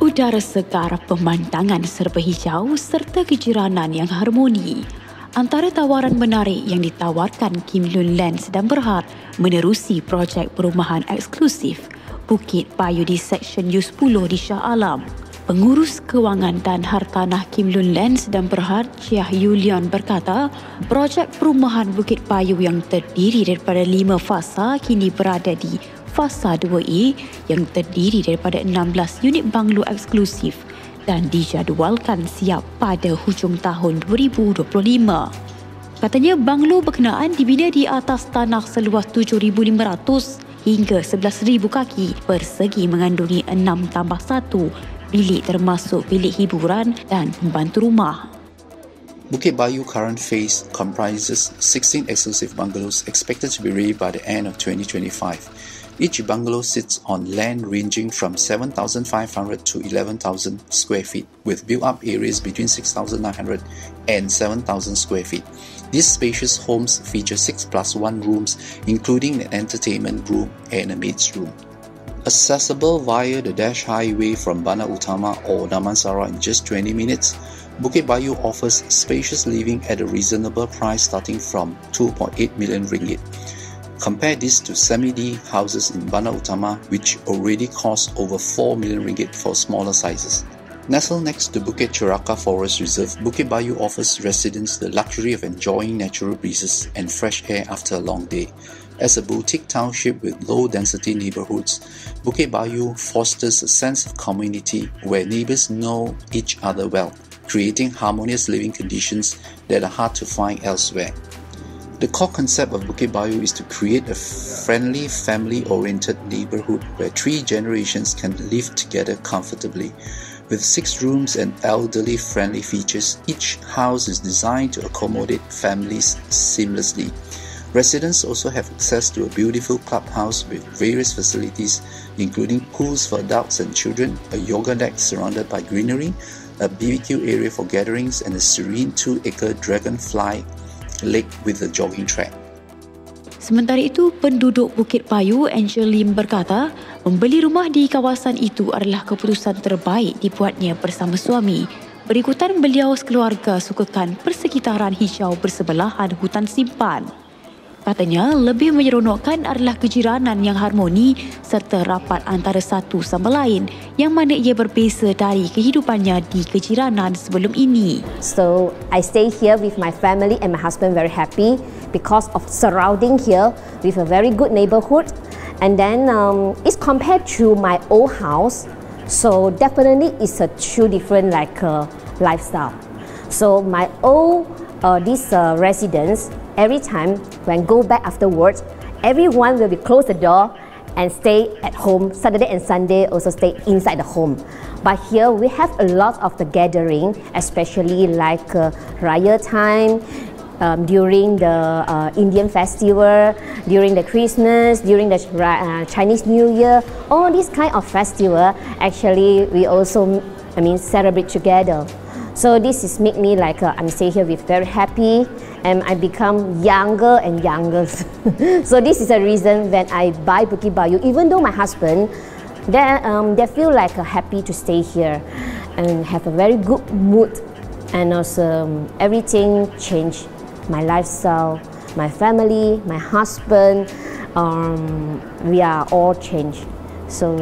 Udara segar, pemandangan serba hijau serta kejiranan yang harmoni antara tawaran menarik yang ditawarkan Kimlun Land Sdn Bhd menerusi projek perumahan eksklusif Bukit Bayu di Seksyen U10 di Shah Alam. Pengurus Kewangan dan Hartanah Kimlun Land Sdn Bhd Cheah U Leon berkata, projek perumahan Bukit Bayu yang terdiri daripada 5 fasa kini berada di Fasa 2E yang terdiri daripada 16 unit banglo eksklusif dan dijadualkan siap pada hujung tahun 2025. Katanya banglo berkenaan dibina di atas tanah seluas 7,500 hingga 11,000 kaki persegi mengandungi 6+1 bilik termasuk bilik hiburan dan pembantu rumah. Bukit Bayu current phase comprises 16 exclusive bungalows expected to be ready by the end of 2025. Each bungalow sits on land ranging from 7,500 to 11,000 square feet, with built-up areas between 6,900 and 7,000 square feet. These spacious homes feature 6+1 rooms, including an entertainment room and a maid's room. Accessible via the Dash Highway from Batu Utama or Damansara in just 20 minutes, Bukit Bayu offers spacious living at a reasonable price starting from 2.8 million ringgit. Compare this to semi-D houses in Batu Utama, which already cost over 4 million ringgit for smaller sizes. Nestled next to Bukit Cheraka Forest Reserve, Bukit Bayu offers residents the luxury of enjoying natural breezes and fresh air after a long day. As a boutique township with low-density neighborhoods, Bukit Bayu fosters a sense of community where neighbors know each other well, creating harmonious living conditions that are hard to find elsewhere. The core concept of Bukit Bayu is to create a friendly, family-oriented neighborhood where 3 generations can live together comfortably. With 6 rooms and elderly-friendly features, each house is designed to accommodate families seamlessly. Residents also have access to a beautiful clubhouse with various facilities, including pools for adults and children, a yoga deck surrounded by greenery, a BBQ area for gatherings, and a serene 2-acre dragonfly lake with a jogging track. Sementara itu, penduduk Bukit Bayu Angel Lim berkata, membeli rumah di kawasan itu adalah keputusan terbaik dibuatnya bersama suami. Berikutan beliau sekeluarga sukakan persekitaran hijau bersebelahan hutan simpan. Katanya, lebih menyeronokkan adalah kejiranan yang harmoni serta rapat antara satu sama lain yang mana ia berbeza dari kehidupannya di kejiranan sebelum ini. So, I stay here with my family and my husband very happy because of surrounding here with a very good neighborhood. And then, it's compared to my old house. So, definitely it's a two different like lifestyle. So, my old residence, every time when go back afterwards, everyone will be close the door and stay at home. Saturday and Sunday also stay inside the home. But here we have a lot of the gathering, especially like Raya time, during the Indian festival, during the Christmas, during the Chinese New Year. All these kind of festival, actually we also celebrate together. So this is make me like I'm stay here with very happy and I become younger and younger. So this is a reason when I buy Bukit Bayu, even though my husband, they feel like happy to stay here and have a very good mood, and also everything changed, my lifestyle, my family, my husband, we are all changed. So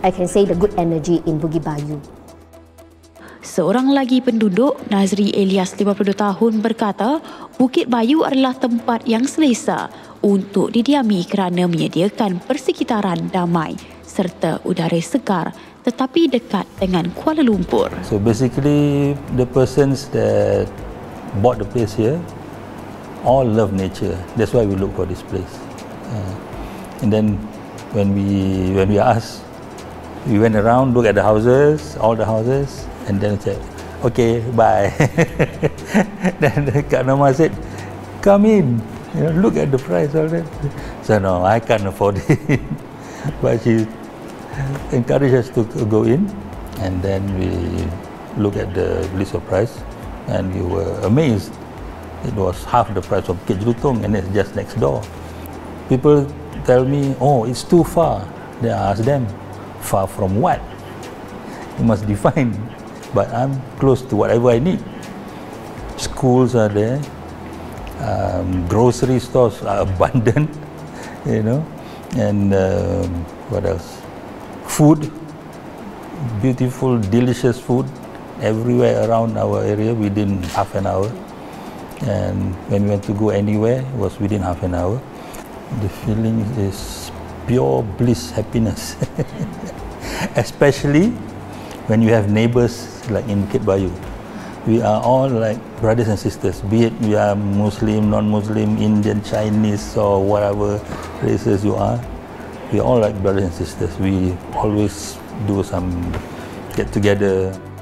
I can say the good energy in Bukit Bayu. Seorang lagi penduduk, Nazri Elias 52 tahun berkata, Bukit Bayu adalah tempat yang selesa untuk didiami kerana menyediakan persekitaran damai serta udara segar tetapi dekat dengan Kuala Lumpur. So basically the persons that bought the place here all love nature. That's why we look for this place. And then when we asked, we went around, look at the houses, all the houses, and then said, okay, bye. Then Kanama said, come in, look at the price of that. So no, I can't afford it. But she encouraged us to go in, and then we look at the list of price, and we were amazed. It was half the price of Kejirutong, and it's just next door. People tell me, oh, it's too far. Then I ask them, Far from what? You must define. But I'm close to whatever I need. Schools are there. Grocery stores are abundant, you know. And what else? Food. Beautiful, delicious food everywhere around our area within half an hour. And when we went to go anywhere, it was within half an hour. The feeling is pure bliss, happiness. Especially when you have neighbors like in Bukit Bayu. We are all like brothers and sisters, be it we are Muslim, non-Muslim, Indian, Chinese, or whatever races you are. We are all like brothers and sisters. We always do some get-together.